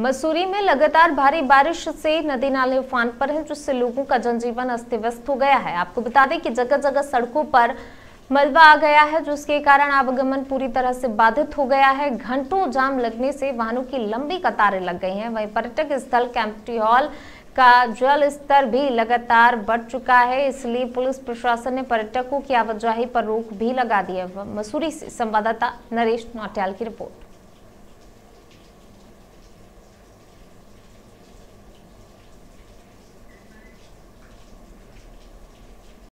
मसूरी में लगातार भारी बारिश से नदी नाले उफान पर है, जिससे लोगों का जनजीवन अस्त-व्यस्त हो गया है। आपको बता दें कि जगह जगह सड़कों पर मलबा आ गया है, जिसके कारण आवागमन पूरी तरह से बाधित हो गया है। घंटों जाम लगने से वाहनों की लंबी कतारें लग गई हैं। वहीं पर्यटक स्थल कैंपटी हॉल का जल स्तर भी लगातार बढ़ चुका है, इसलिए पुलिस प्रशासन ने पर्यटकों की आवाजाही पर रोक भी लगा दी है। मसूरी से संवाददाता नरेश नाटियाल की रिपोर्ट।